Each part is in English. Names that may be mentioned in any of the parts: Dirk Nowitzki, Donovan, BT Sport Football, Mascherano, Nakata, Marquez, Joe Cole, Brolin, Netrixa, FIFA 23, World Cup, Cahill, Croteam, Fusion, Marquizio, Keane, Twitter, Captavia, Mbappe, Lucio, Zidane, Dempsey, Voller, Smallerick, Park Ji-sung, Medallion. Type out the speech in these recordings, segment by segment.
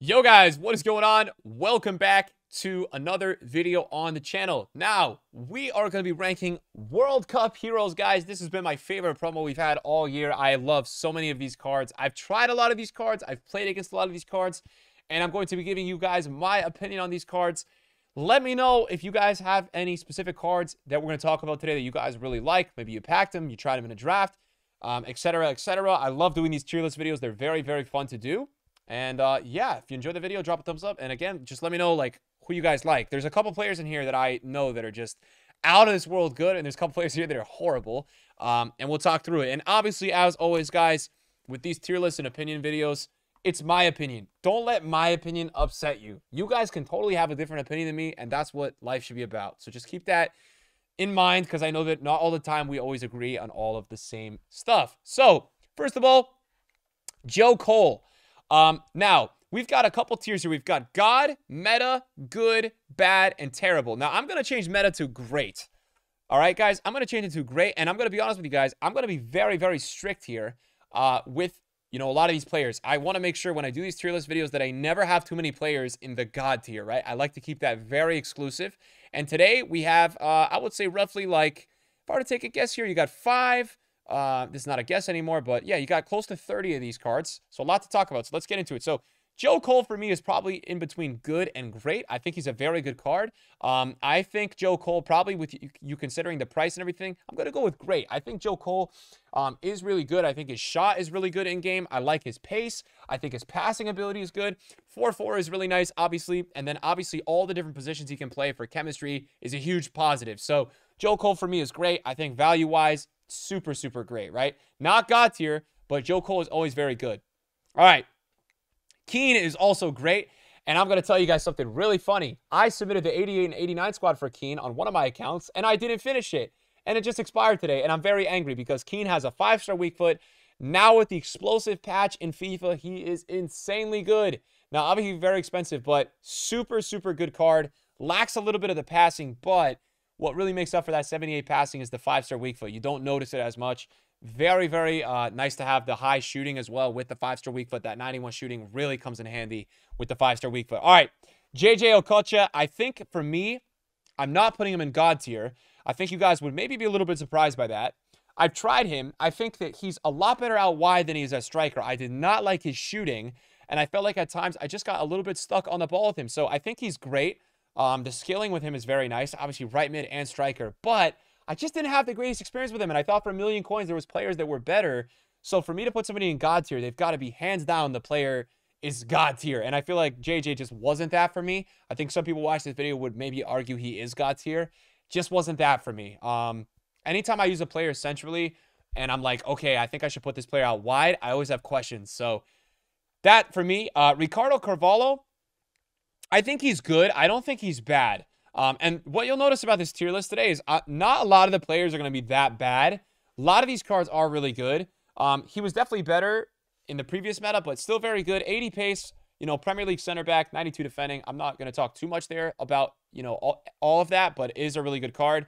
Yo guys, what is going on? Welcome back to another video on the channel. Now we are going to be ranking World Cup heroes, guys. This has been my favorite promo we've had all year. I love so many of these cards. I've tried a lot of these cards, I've played against a lot of these cards, and I'm going to be giving you guys my opinion on these cards. Let me know if you guys have any specific cards that we're going to talk about today that you guys really like. Maybe you packed them, you tried them in a draft, etc., etc. I love doing these tier list videos. They're very, very fun to do. And yeah, if you enjoyed the video, drop a thumbs up. And again, just let me know like who you guys like. There's a couple players in here that I know that are just out of this world good, and there's a couple players here that are horrible. And we'll talk through it. And obviously, as always, guys, with these tier lists and opinion videos, it's my opinion. Don't let my opinion upset you. You guys can totally have a different opinion than me, and that's what life should be about. So just keep that in mind, because I know that not all the time we always agree on all of the same stuff. So first of all, Joe Cole. Now, we've got a couple tiers here. We've got God, Meta, Good, Bad, and Terrible. Now, I'm going to change Meta to Great. All right, guys? I'm going to change it to Great, and I'm going to be honest with you guys. I'm going to be very, very strict here with, you know, a lot of these players. I want to make sure when I do these tier list videos that I never have too many players in the God tier, right? I like to keep that very exclusive. And today we have, I would say roughly like, if I were to take a guess here, you got five. This is not a guess anymore, but yeah, you got close to 30 of these cards. So a lot to talk about. So let's get into it. So Joe Cole for me is probably in between Good and Great. I think he's a very good card. I think Joe Cole probably, with you considering the price and everything, I'm going to go with Great. I think Joe Cole is really good. I think his shot is really good in game. I like his pace. I think his passing ability is good. 4-4 is really nice, obviously. And then obviously all the different positions he can play for chemistry is a huge positive. So Joe Cole for me is Great. I think value-wise, super great, right? Not God tier, but Joe Cole is always very good. All right. Keane is also great, and I'm going to tell you guys something really funny. I submitted the 88 and 89 squad for Keane on one of my accounts, and I didn't finish it, and it just expired today, and I'm very angry because Keane has a 5-star weak foot. Now with the explosive patch in FIFA, he is insanely good. Now, obviously very expensive, but super good card. Lacks a little bit of the passing, but what really makes up for that 78 passing is the 5-star weak foot. You don't notice it as much. Very nice to have the high shooting as well with the 5-star weak foot. That 91 shooting really comes in handy with the 5-star weak foot. All right, JJ Okocha, I think for me, I'm not putting him in God tier. I think you guys would maybe be a little bit surprised by that. I've tried him. I think that he's a lot better out wide than he is as striker. I did not like his shooting, and I felt like at times I just got a little bit stuck on the ball with him. So I think he's great. The scaling with him is very nice, obviously right mid and striker, but I just didn't have the greatest experience with him, and I thought for $1,000,000 there was players that were better. So for me to put somebody in God tier, they've got to be hands down the player is God tier, and I feel like JJ just wasn't that for me. I think some people watching this video would maybe argue he is God tier. Just wasn't that for me. Anytime I use a player centrally and I'm like, okay, I think I should put this player out wide, I always have questions. So that for me, Ricardo Carvalho, I think he's good. I don't think he's bad. And what you'll notice about this tier list today is not a lot of the players are going to be that bad. A lot of these cards are really good. He was definitely better in the previous meta, but still very good. 80 pace, you know, Premier League center back, 92 defending. I'm not going to talk too much there about, you know, all of that, but it is a really good card.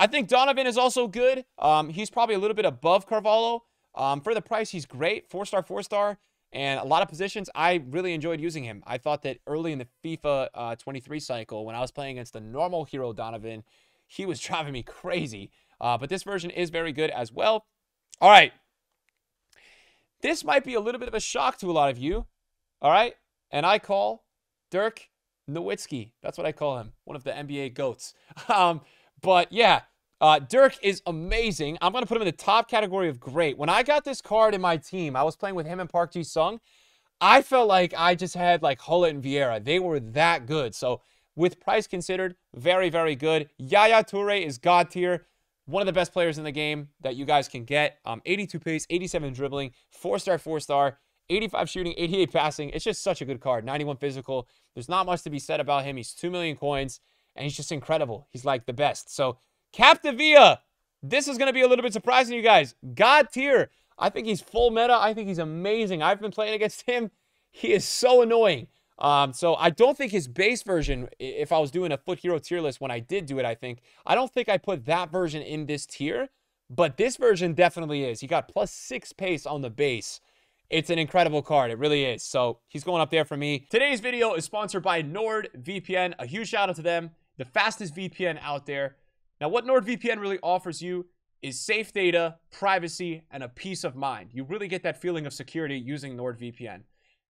I think Donovan is also good. He's probably a little bit above Carvalho. For the price, he's great. 4-star, 4-star. And a lot of positions, I really enjoyed using him. I thought that early in the FIFA 23 cycle, when I was playing against the normal hero Donovan, he was driving me crazy. But this version is very good as well. All right. This might be a little bit of a shock to a lot of you. All right. And I call Dirk Nowitzki. That's what I call him. One of the NBA GOATs. But yeah, Dirk is amazing. I'm going to put him in the top category of great. When I got this card in my team, I was playing with him and Park Ji-sung. I felt like I just had like Hullet and Vieira. They were that good. So with price considered, very good. Yaya Toure is God tier. One of the best players in the game that you guys can get. 82 pace, 87 dribbling, 4-star, 4-star, 85 shooting, 88 passing. It's just such a good card. 91 physical. There's not much to be said about him. He's 2 million coins, and he's just incredible. He's like the best. So Captavia, this is going to be a little bit surprising to you guys. God tier. I think he's full meta. I think he's amazing. I've been playing against him. He is so annoying. So I don't think his base version, if I was doing a foot hero tier list when I did do it, I don't think I put that version in this tier, but this version definitely is. He got +6 pace on the base. It's an incredible card. It really is. So he's going up there for me. Today's video is sponsored by NordVPN. A huge shout out to them. The fastest VPN out there. Now, what NordVPN really offers you is safe data, privacy, and a peace of mind. You really get that feeling of security using NordVPN.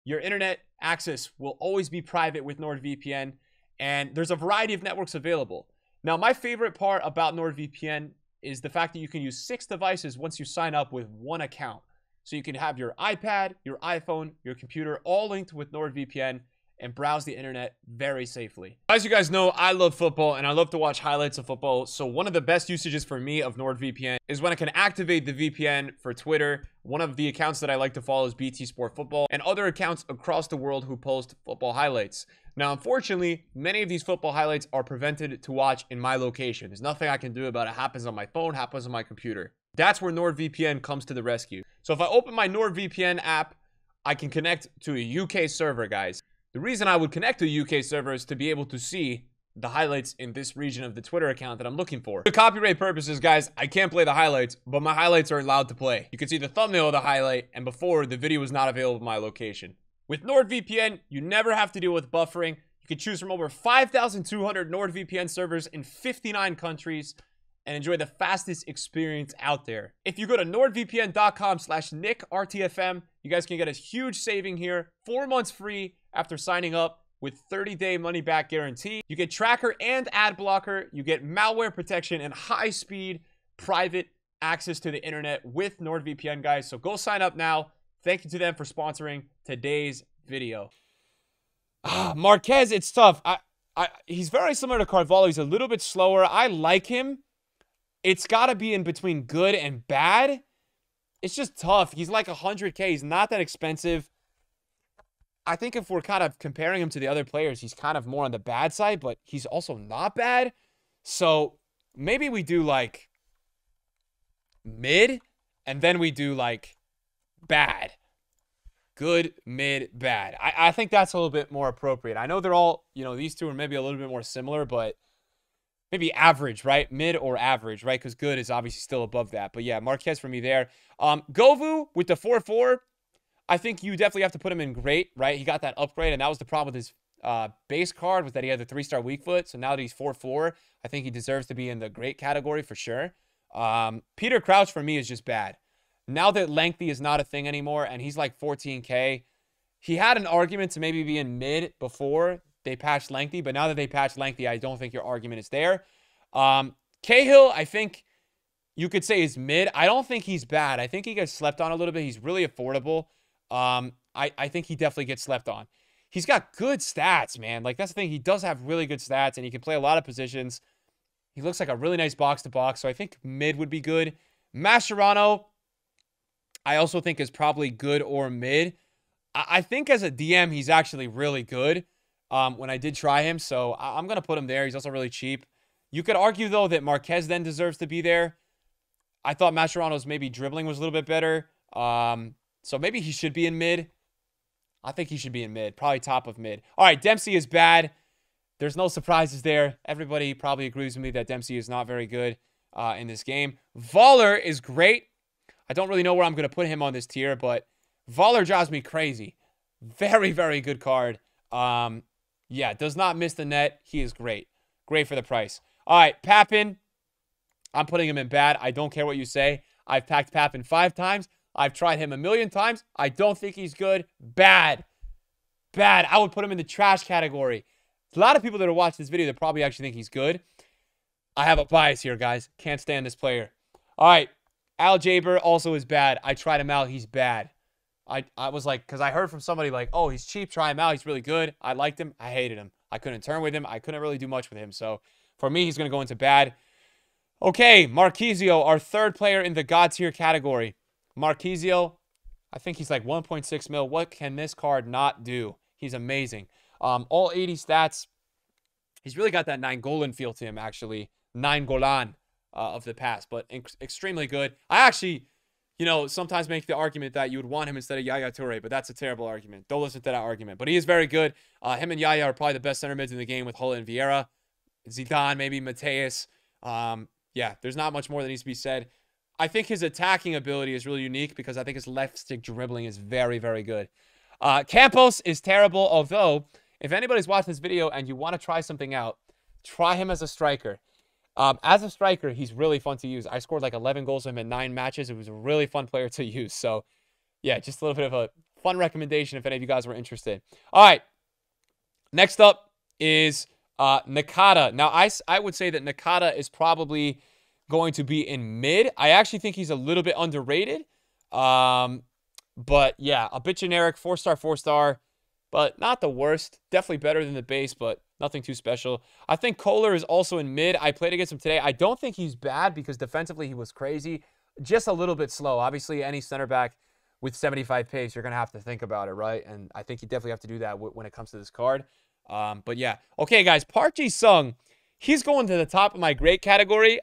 Your internet access will always be private with NordVPN, and there's a variety of networks available. Now, my favorite part about NordVPN is the fact that you can use 6 devices once you sign up with one account. So you can have your iPad, your iPhone, your computer all linked with NordVPN and browse the internet very safely. As you guys know, I love football and I love to watch highlights of football. So one of the best usages for me of NordVPN is when I can activate the VPN for Twitter. One of the accounts that I like to follow is BT Sport Football and other accounts across the world who post football highlights. Now, unfortunately, many of these football highlights are prevented to watch in my location. There's nothing I can do about it. It happens on my phone, happens on my computer. That's where NordVPN comes to the rescue. So if I open my NordVPN app, I can connect to a UK server, guys. The reason I would connect to a UK server is to be able to see the highlights in this region of the Twitter account that I'm looking for. For copyright purposes, guys, I can't play the highlights, but my highlights are allowed to play. You can see the thumbnail of the highlight, and before, the video was not available in my location. With NordVPN, you never have to deal with buffering. You can choose from over 5,200 NordVPN servers in 59 countries and enjoy the fastest experience out there. If you go to nordvpn.com/NickRTFM, you guys can get a huge saving here. 4 months free after signing up with 30-day money-back guarantee. You get tracker and ad blocker. You get malware protection and high-speed private access to the internet with NordVPN, guys. So go sign up now. Thank you to them for sponsoring today's video. Marquez, it's tough. He's very similar to Carvalho. He's a little bit slower. I like him. It's got to be in between good and bad. It's just tough. He's like 100K. He's not that expensive. I think if we're kind of comparing him to the other players, he's kind of more on the bad side, but he's also not bad. So maybe we do like mid, and then we do like bad. Good, mid, bad. I think that's a little bit more appropriate. I know they're all, you know, these two are maybe a little bit more similar, but maybe average, right? Mid or average, right? Because good is obviously still above that. But yeah, Marquez for me there. Govu with the 4-4. I think you definitely have to put him in great, right? He got that upgrade, and that was the problem with his base card, was that he had the 3-star weak foot. So now that he's 4-4, I think he deserves to be in the great category for sure. Peter Crouch for me is just bad. Now that lengthy is not a thing anymore, and he's like 14K, he had an argument to maybe be in mid before they patched lengthy, but now that they patched lengthy, I don't think your argument is there. Cahill, I think you could say is mid. I don't think he's bad. I think he gets slept on a little bit. He's really affordable. I think he definitely gets slept on. He's got good stats, man. Like, that's the thing. He does have really good stats, and he can play a lot of positions. He looks like a really nice box-to-box, so I think mid would be good. Mascherano, I also think is probably good or mid. I think as a DM, he's actually really good. When I did try him, so I'm going to put him there. He's also really cheap. You could argue, though, that Marquez then deserves to be there. I thought Mascherano's maybe dribbling was a little bit better. So maybe he should be in mid. I think he should be in mid, probably top of mid. All right, Dempsey is bad. There's no surprises there. Everybody probably agrees with me that Dempsey is not very good in this game. Voller is great. I don't really know where I'm going to put him on this tier, but Voller drives me crazy. Very, very good card. Yeah, does not miss the net. He is great. Great for the price. All right, Pappen. I'm putting him in bad. I don't care what you say. I've packed Pappen 5 times. I've tried him a million times. I don't think he's good. Bad. Bad. I would put him in the trash category. A lot of people that are watching this video that probably actually think he's good. I have a bias here, guys. Can't stand this player. All right. Al Jaber also is bad. I tried him out. He's bad. I was like, because I heard from somebody like, oh, he's cheap, try him out, he's really good. I liked him, I hated him. I couldn't turn with him, I couldn't really do much with him. So for me, he's going to go into bad. Okay, Marquizio, our third player in the God tier category. Marquizio, I think he's like 1.6 mil. What can this card not do? He's amazing. All 80 stats. He's really got that 9-golan feel to him, actually. 9-golan of the past, but extremely good. I actually, you know, sometimes make the argument that you would want him instead of Yaya Toure, but that's a terrible argument. Don't listen to that argument. But he is very good. Him and Yaya are probably the best center mids in the game with Hull and Vieira. Zidane, maybe Mateus. Yeah, there's not much more that needs to be said. I think his attacking ability is really unique because I think his left stick dribbling is very, very good. Campos is terrible, although if anybody's watched this video and you want to try something out, try him as a striker. As a striker, he's really fun to use. I scored like 11 goals with him in 9 matches. It was a really fun player to use. So, yeah, just a little bit of a fun recommendation if any of you guys were interested. All right. Next up is Nakata. Now, I would say that Nakata is probably going to be in mid. I actually think he's a little bit underrated. But, yeah, a bit generic, 4-star, 4-star. But not the worst. Definitely better than the base, but nothing too special. I think Kohler is also in mid. I played against him today. I don't think he's bad because defensively he was crazy. Just a little bit slow. Obviously, any center back with 75 pace, you're going to have to think about it, right? And I think you definitely have to do that when it comes to this card. But, yeah. Okay, guys. Park Ji-sung, he's going to the top of my great category.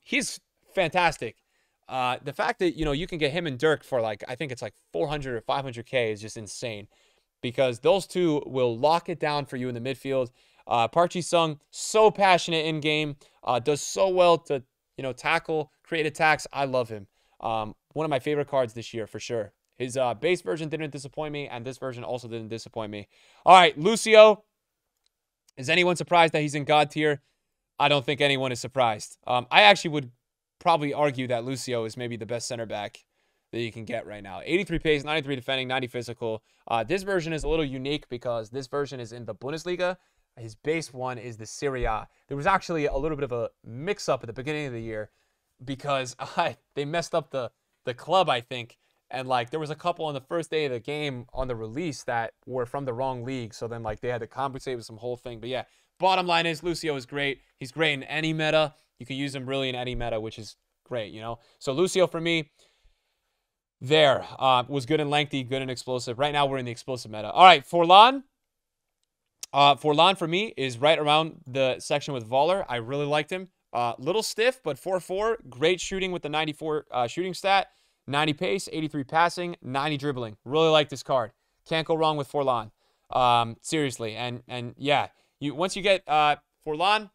He's fantastic. The fact that, you know, you can get him and Dirk for, like, I think it's like 400 or 500K is just insane, because those two will lock it down for you in the midfield. Park Ji-sung, so passionate in game, does so well to, you know, tackle, create attacks. I love him. One of my favorite cards this year for sure. His base version didn't disappoint me, and this version also didn't disappoint me. All right, Lucio. Is anyone surprised that he's in God tier? I don't think anyone is surprised. I actually would probably argue that Lucio is maybe the best center back that you can get right now. 83 pace, 93 defending, 90 physical. This version is a little unique because this version is in the Bundesliga. His base one is the Serie A. There was actually a little bit of a mix-up at the beginning of the year because they messed up the club, I think. And, like, there was a couple on the first day of the game on the release that were from the wrong league. So then, like, they had to compensate with some whole thing. But, yeah, bottom line is Lucio is great. He's great in any meta. You can use him really in any meta, which is great, you know. So Lucio, for me, there was good and lengthy, good and explosive. Right now we're in the explosive meta. All right, Forlan. Forlan for me is right around the section with Voller. I really liked him. Little stiff, but 4-4. Great shooting with the 94 shooting stat. 90 pace, 83 passing, 90 dribbling. Really like this card. Can't go wrong with Forlan. Seriously, and yeah, once you get Forlan,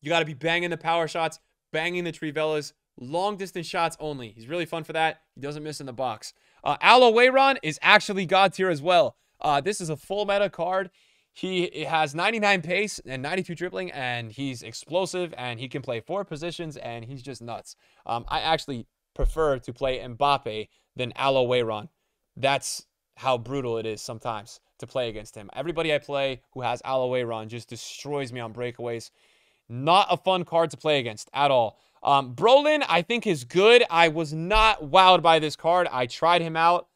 you got to be banging the power shots, banging the Trivellas. Long distance shots only. He's really fun for that. He doesn't miss in the box. Aloe Weyron is actually God tier as well. This is a full meta card. He has 99 pace and 92 dribbling, and he's explosive, and he can play 4 positions, and he's just nuts. I actually prefer to play Mbappe than Aloe Weyron. That's how brutal it is sometimes to play against him. Everybody I play who has Aloe Weyron just destroys me on breakaways. Not a fun card to play against at all. Brolin, I think, is good. I was not wowed by this card. I tried him out.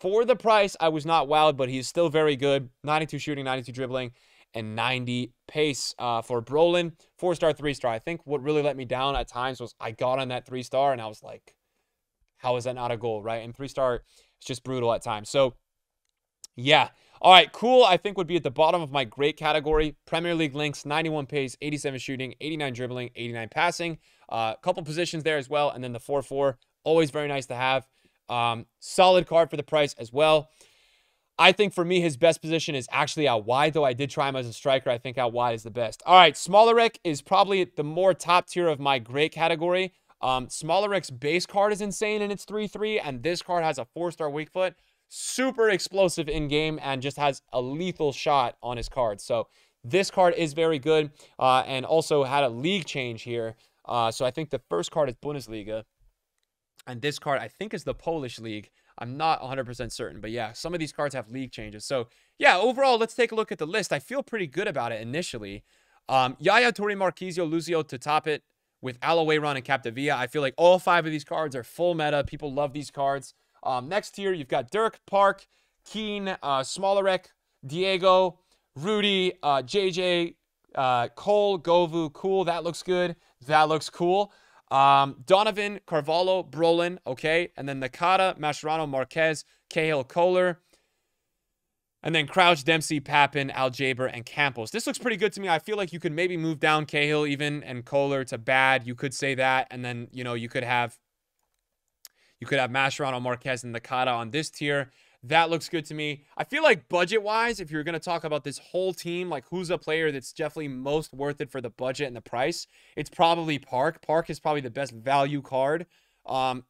For the price, I was not wowed, but he's still very good. 92 shooting, 92 dribbling, and 90 pace for Brolin. 4-star, 3-star. I think what really let me down at times was I got on that 3-star, and I was like, how is that not a goal, right? And 3-star is just brutal at times. So, yeah. All right, Cool, I think, would be at the bottom of my great category. Premier League links, 91 pace, 87 shooting, 89 dribbling, 89 passing. A couple positions there as well. And then the 4-4, always very nice to have. Solid card for the price as well. I think for me, his best position is actually out wide, though I did try him as a striker. I think out wide is the best. All right, Smallerick is probably the more top tier of my great category. Smallerick's base card is insane, and it's 3-3, and this card has a 4-star weak foot. Super explosive in game and just has a lethal shot on his card. So this card is very good and also had a league change here. So I think the first card is Bundesliga, and this card I think is the Polish league. I'm not 100% certain, but yeah, some of these cards have league changes. So yeah, overall, let's take a look at the list. I feel pretty good about it initially. Yaya Toure, Marquizio, Lucio to top it with Aloe Weyron and Captavia. I feel like all 5 of these cards are full meta. People love these cards. Next tier, you've got Dirk, Park, Keane, Smallerick, Diego, Rudy, JJ, Cole, Govu, Cool. That looks good. That looks cool. Donovan, Carvalho, Brolin, okay. And then Nakata, Mascherano, Marquez, Cahill, Kohler. And then Crouch, Dempsey, Pappen, Al Jaber, and Campos. This looks pretty good to me. I feel like you could maybe move down Cahill even and Kohler to bad. You could say that. And then, you know, you could have Mascherano, Marquez, and Nakata on this tier. That looks good to me. I feel like budget-wise, if you're going to talk about this whole team, like who's a player that's definitely most worth it for the budget and the price, it's probably Park. Park is probably the best value card.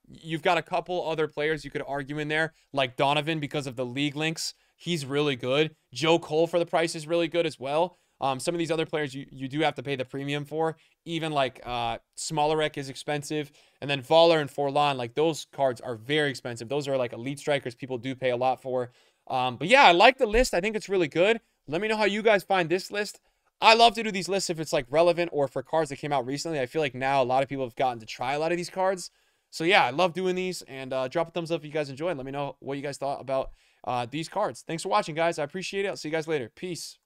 You've got a couple other players you could argue in there, like Donovan because of the league links. He's really good. Joe Cole for the price is really good as well. Some of these other players you do have to pay the premium for. Even like Smallerick is expensive. And then Voller and Forlan, like those cards are very expensive. Those are like elite strikers people do pay a lot for. But yeah, I like the list. I think it's really good. Let me know how you guys find this list. I love to do these lists if it's like relevant or for cards that came out recently. I feel like now a lot of people have gotten to try a lot of these cards. So yeah, I love doing these. And drop a thumbs up if you guys enjoyed. Let me know what you guys thought about these cards. Thanks for watching, guys. I appreciate it. I'll see you guys later. Peace.